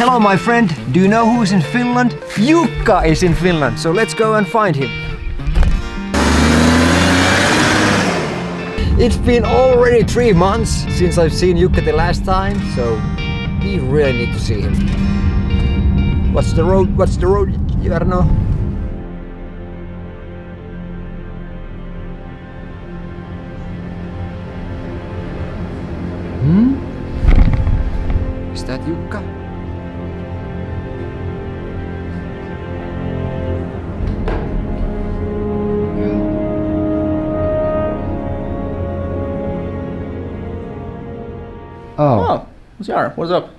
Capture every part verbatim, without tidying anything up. Hello, my friend. Do you know who's in Finland? Jukka is in Finland, so let's go and find him. It's been already three months since I've seen Jukka the last time, so we really need to see him. What's the road? What's the road, Jarno? Hmm? Is that Jukka? Oh. Oh, it's Jarno. What's up?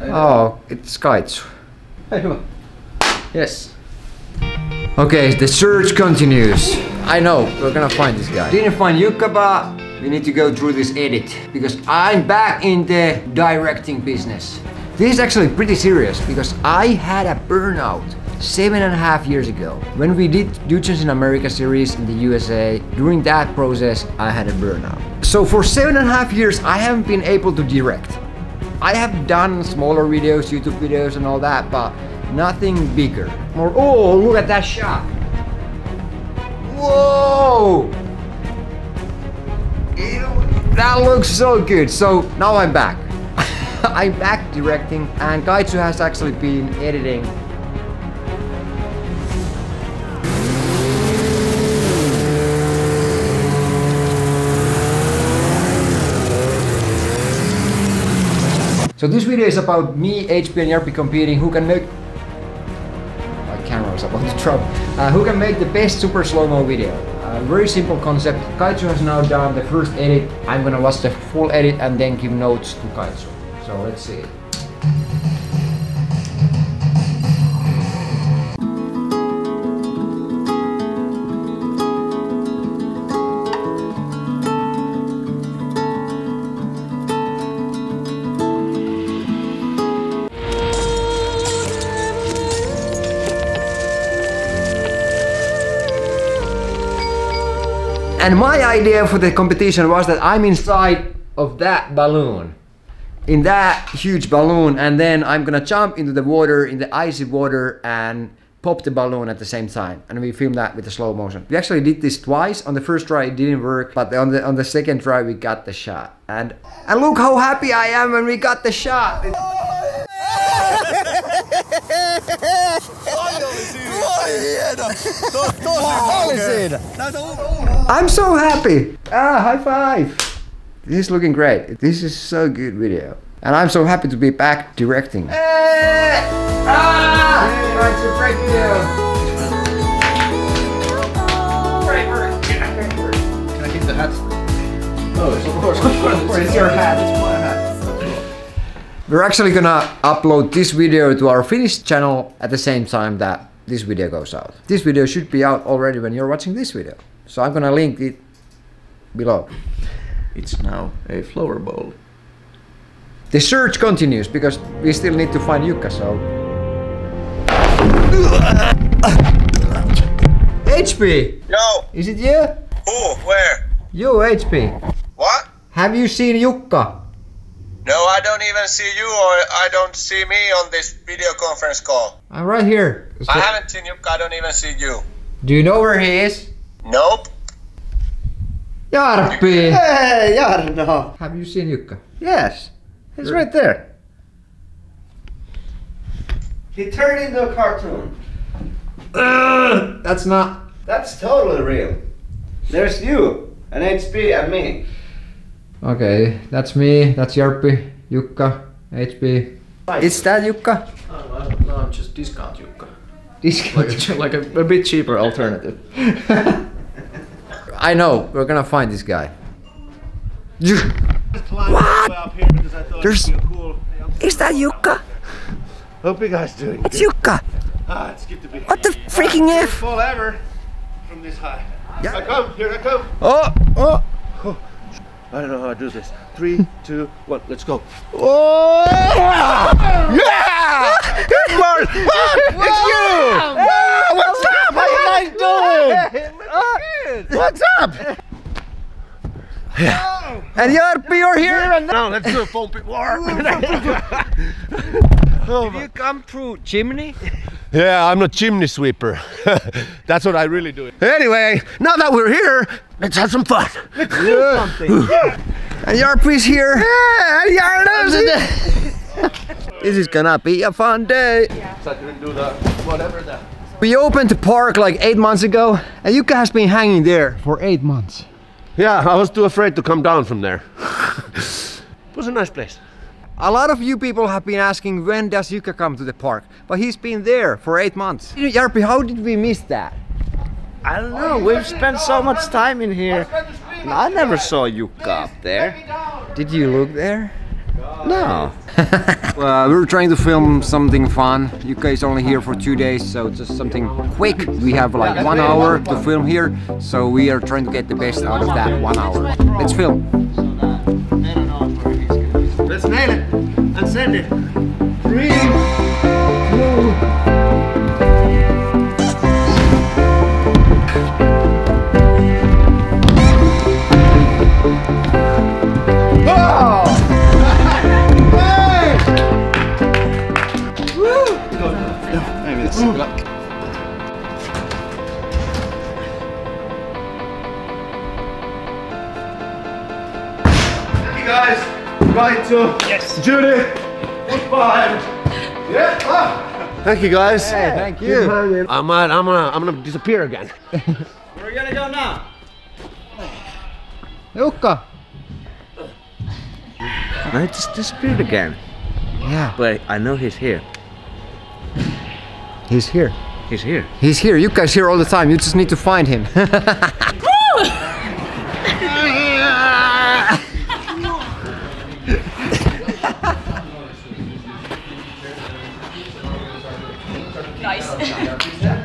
Oh, it's Kaizu. Hey, hyvä. Yes. Okay, the search continues. I know, we're gonna find this guy. Didn't find Jukka, but we need to go through this edit because I'm back in the directing business. This is actually pretty serious because I had a burnout seven and a half years ago. When we did Dudesons in America series in the U S A, during that process, I had a burnout. So for seven and a half years, I haven't been able to direct. I have done smaller videos, YouTube videos and all that, but nothing bigger. More, oh, look at that shot. Whoa! Ew, that looks so good. So now I'm back. I'm back directing, and Kaizu has actually been editing. So this video is about me, H P and Jarppi competing, who can make... My camera is about to drop. Uh, who can make the best super slow-mo video. Uh, very simple concept. Kaizu has now done the first edit. I'm gonna watch the full edit and then give notes to Kaizu. So let's see. And my idea for the competition was that I'm inside of that balloon, in that huge balloon, and then I'm gonna jump into the water, in the icy water, and pop the balloon at the same time. And we filmed that with the slow motion. We actually did this twice. On the first try it didn't work, but on the on the second try we got the shot. And and look how happy I am when we got the shot. I'm so happy! Ah, high five! This is looking great. This is so good video. And I'm so happy to be back directing. Hey! Ah! Hey, it's a great video! Great work! Great work! Can I keep the hat? Oh, of course, of course. It's your hat, it's my hat. We're actually gonna upload this video to our Finnish channel at the same time that this video goes out. This video should be out already when you're watching this video. So I'm gonna link it below. It's now a flower bowl. The search continues because we still need to find Jukka, so... H P! Yo! Is it you? Who? Where? You, H P. What? Have you seen Jukka? No, I don't even see you, or I don't see me on this video conference call. I'm right here. So I haven't seen you, I don't even see you. Do you know where he is? Nope. Jarppi! Hey, Jarno! Have you seen Jukka? Yes. He's right there. He turned into a cartoon. Uh, that's not... That's totally real. There's you, and H P, and me. Okay, that's me, that's Jarppi, Jukka, H P. Is that Jukka? Oh, no, I'm just discount Jukka. Discount Jukka. Like, a, like a, a bit cheaper alternative. I know, we're gonna find this guy. What? There's... Is that Jukka? Hope you guys doing good. It's Jukka! Ah, it's good to be here. What the freaking ah, F? Fall ever from this high. Yeah. I come, here I come. Oh! Oh! Oh. I don't know how to do this. Three, two, one, let's go. Oh! Yeah! Yeah! Good morning! It's you! Yeah! What's up? How are you guys doing? It good. What's up? Yeah. And Jarppi, you're here and now. Let's do a phone pit war. Oh, did you come through chimney? Yeah, I'm not chimney sweeper. That's what I really do. Anyway, now that we're here, let's have some fun. Let's do yeah. something. And Jarppi's here. Yeah, and Jarno. This is gonna be a fun day. Yeah. So I didn't do that, whatever that. We opened the park like eight months ago, and Jukka has been hanging there for eight months. Yeah, I was too afraid to come down from there. It was a nice place. A lot of you people have been asking, when does Jukka come to the park? But he's been there for eight months. Jarppi, how did we miss that? I don't know, we've spent so much time in here. And I never saw Jukka up there. Did you look there? No. uh, we were trying to film something fun. Jukka is only here for two days, so just something quick. We have like one hour to film here, so we are trying to get the best out of that one hour. Let's film. Let's nail it and send it. Three, two. Oh! Hey! Woo! Yeah, maybe that's good luck. Hey guys. Right, so yes. Judy, goodbye. Yeah. Ah. Thank you guys. Hey, thank you. I'm gonna, I'm gonna, I'm gonna disappear again. Where are you gonna go now? Jukka. I just disappeared again. Yeah. But I know he's here. He's here. He's here. He's here. You guys here all the time. You just need to find him. Nice.